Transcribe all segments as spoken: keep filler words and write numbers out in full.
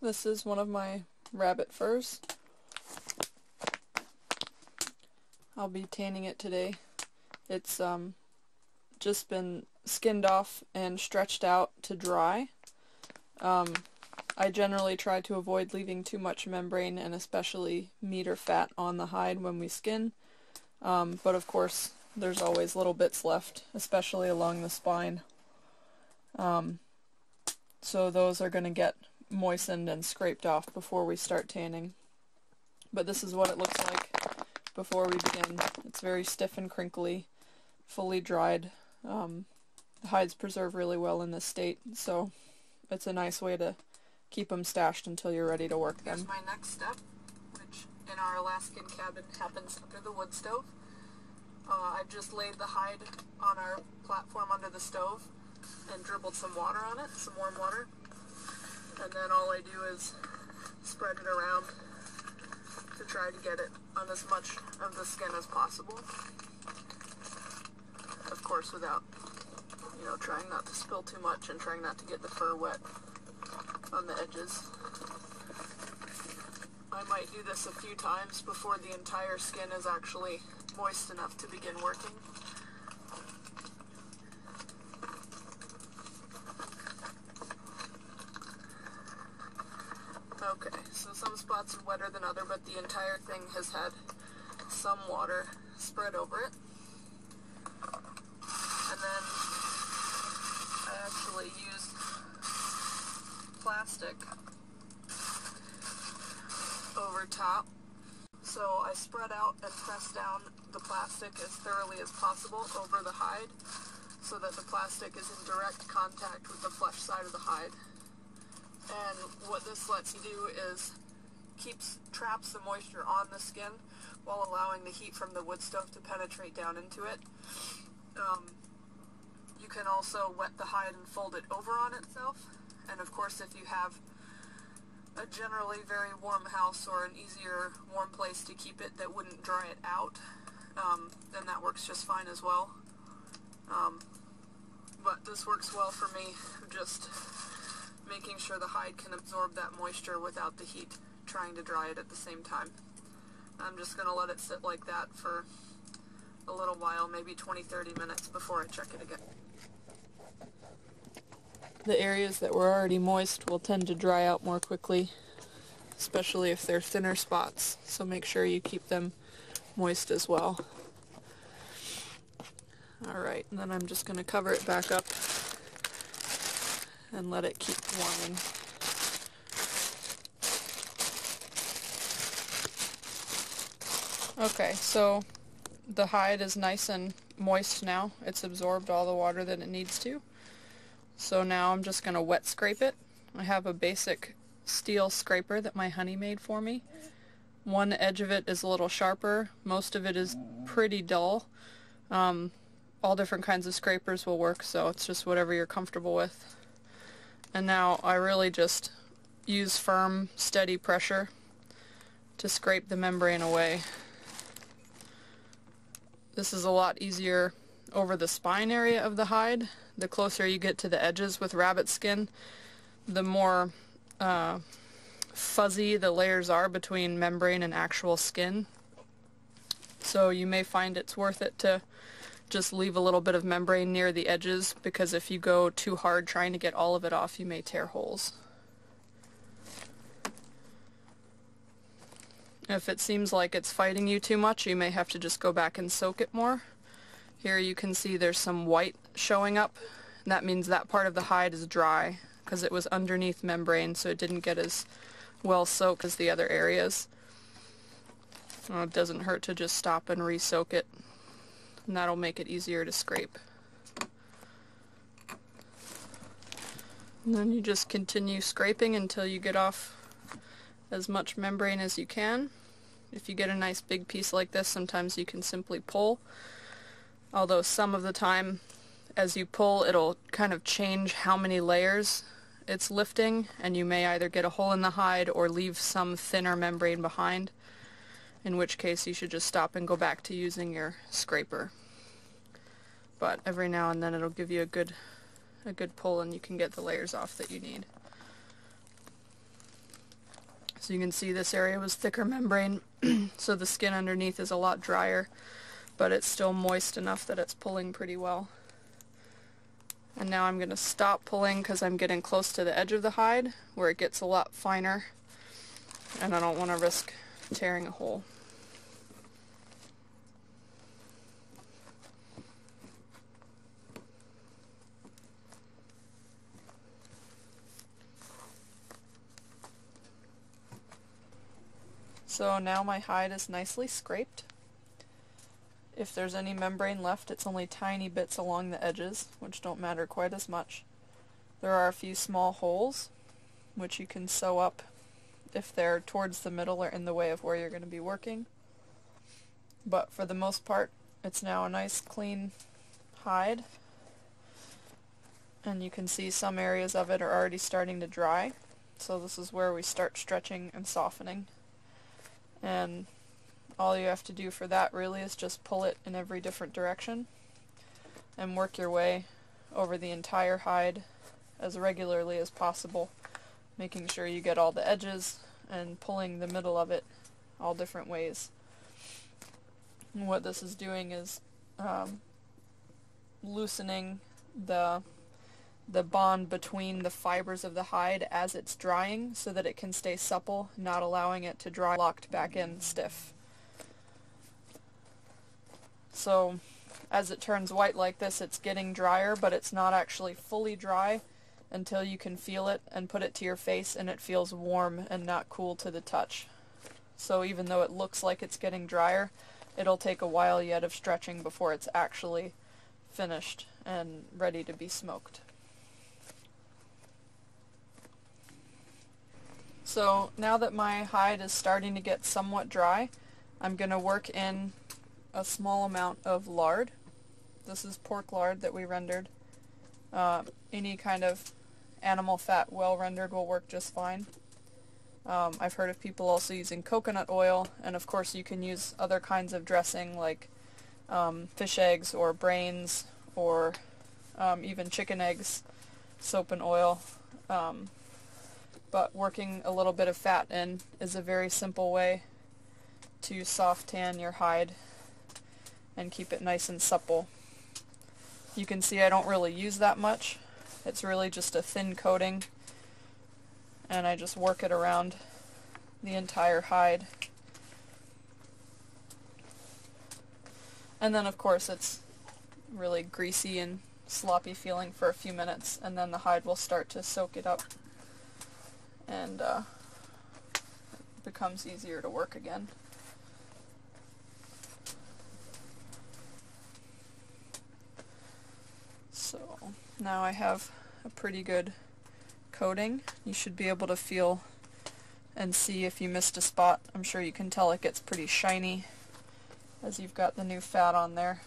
This is one of my rabbit furs. I'll be tanning it today. It's um just been skinned off and stretched out to dry. Um, I generally try to avoid leaving too much membrane and especially meat or fat on the hide when we skin, um, but of course there's always little bits left, especially along the spine. Um, so those are going to get moistened and scraped off before we start tanning. But this is what it looks like before we begin. It's very stiff and crinkly, fully dried. Um, the hides preserve really well in this state, so it's a nice way to keep them stashed until you're ready to work them. Here's my next step, which in our Alaskan cabin happens under the wood stove. Uh, I've just laid the hide on our platform under the stove and dribbled some water on it, some warm water. And then all I do is spread it around to try to get it on as much of the skin as possible. Of course, without, you know, trying not to spill too much and trying not to get the fur wet on the edges. I might do this a few times before the entire skin is actually moist enough to begin working. Okay, so some spots are wetter than other, but the entire thing has had some water spread over it. And then I actually used plastic over top. So I spread out and pressed down the plastic as thoroughly as possible over the hide so that the plastic is in direct contact with the flesh side of the hide. And what this lets you do is keeps traps the moisture on the skin while allowing the heat from the wood stove to penetrate down into it. Um, you can also wet the hide and fold it over on itself. And of course, if you have a generally very warm house or an easier warm place to keep it that wouldn't dry it out, um, then that works just fine as well. Um, but this works well for me, just making sure the hide can absorb that moisture without the heat trying to dry it at the same time. I'm just going to let it sit like that for a little while, maybe twenty to thirty minutes before I check it again. The areas that were already moist will tend to dry out more quickly, especially if they're thinner spots, so make sure you keep them moist as well. Alright, and then I'm just going to cover it back up and let it keep warming. Okay, so the hide is nice and moist now. It's absorbed all the water that it needs to. So now I'm just going to wet scrape it. I have a basic steel scraper that my honey made for me. One edge of it is a little sharper. Most of it is pretty dull. Um, all different kinds of scrapers will work, so it's just whatever you're comfortable with. And now I really just use firm, steady pressure to scrape the membrane away. This is a lot easier over the spine area of the hide. The closer you get to the edges with rabbit skin, the more uh, fuzzy the layers are between membrane and actual skin. So you may find it's worth it to just leave a little bit of membrane near the edges, because if you go too hard trying to get all of it off, you may tear holes. If it seems like it's fighting you too much, you may have to just go back and soak it more. Here you can see there's some white showing up, and that means that part of the hide is dry because it was underneath membrane, so it didn't get as well soaked as the other areas. Uh, it doesn't hurt to just stop and re-soak it, and that'll make it easier to scrape. And then you just continue scraping until you get off as much membrane as you can. If you get a nice big piece like this, sometimes you can simply pull. Although some of the time, as you pull, it'll kind of change how many layers it's lifting, and you may either get a hole in the hide or leave some thinner membrane behind, in which case you should just stop and go back to using your scraper. But every now and then it'll give you a good, a good pull, and you can get the layers off that you need. So you can see this area was thicker membrane, so the skin underneath is a lot drier, but it's still moist enough that it's pulling pretty well. And now I'm going to stop pulling because I'm getting close to the edge of the hide where it gets a lot finer, and I don't want to risk tearing a hole. So now my hide is nicely scraped. If there's any membrane left, it's only tiny bits along the edges, which don't matter quite as much. There are a few small holes, which you can sew up if they're towards the middle or in the way of where you're going to be working. But for the most part, it's now a nice clean hide. And you can see some areas of it are already starting to dry. So this is where we start stretching and softening. And all you have to do for that really is just pull it in every different direction and work your way over the entire hide as regularly as possible, making sure you get all the edges and pulling the middle of it all different ways. And what this is doing is um, loosening the the bond between the fibers of the hide as it's drying so that it can stay supple, not allowing it to dry locked back in stiff. So as it turns white like this, it's getting drier, but it's not actually fully dry until you can feel it and put it to your face and it feels warm and not cool to the touch. So even though it looks like it's getting drier, it'll take a while yet of stretching before it's actually finished and ready to be smoked. So now that my hide is starting to get somewhat dry, I'm going to work in a small amount of lard. This is pork lard that we rendered. Uh, any kind of animal fat well rendered will work just fine. Um, I've heard of people also using coconut oil, and of course you can use other kinds of dressing like um, fish eggs or brains or um, even chicken eggs, soap and oil. Um, But working a little bit of fat in is a very simple way to soft tan your hide and keep it nice and supple. You can see I don't really use that much. It's really just a thin coating, and I just work it around the entire hide. And then of course it's really greasy and sloppy feeling for a few minutes, and then the hide will start to soak it up and uh, it becomes easier to work again. So now I have a pretty good coating. You should be able to feel and see if you missed a spot. I'm sure you can tell it gets pretty shiny as you've got the new fat on there.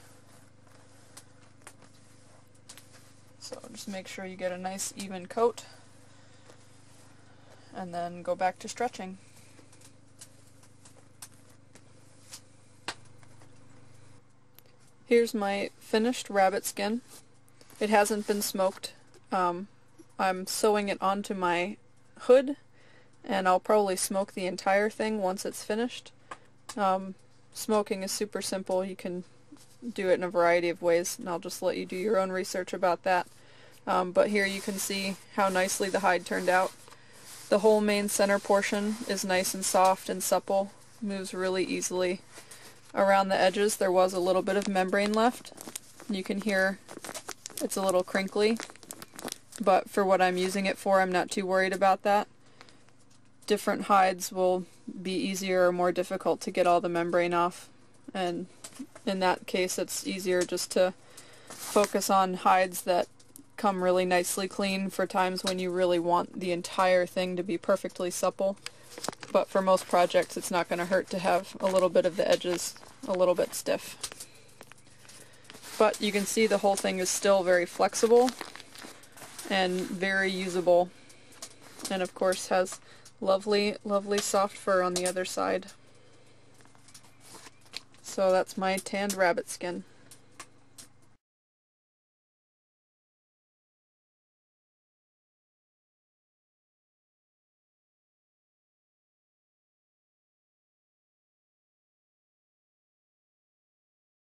So just make sure you get a nice even coat, and then go back to stretching. Here's my finished rabbit skin. It hasn't been smoked. Um, I'm sewing it onto my hood, and I'll probably smoke the entire thing once it's finished. Um, smoking is super simple. You can do it in a variety of ways, and I'll just let you do your own research about that. Um, but here you can see how nicely the hide turned out. The whole main center portion is nice and soft and supple, moves really easily. Around the edges there was a little bit of membrane left. You can hear it's a little crinkly, but for what I'm using it for, I'm not too worried about that. Different hides will be easier or more difficult to get all the membrane off, and in that case it's easier just to focus on hides that come really nicely clean for times when you really want the entire thing to be perfectly supple. But for most projects it's not going to hurt to have a little bit of the edges a little bit stiff. But you can see the whole thing is still very flexible and very usable, and of course has lovely, lovely soft fur on the other side. So that's my tanned rabbit skin.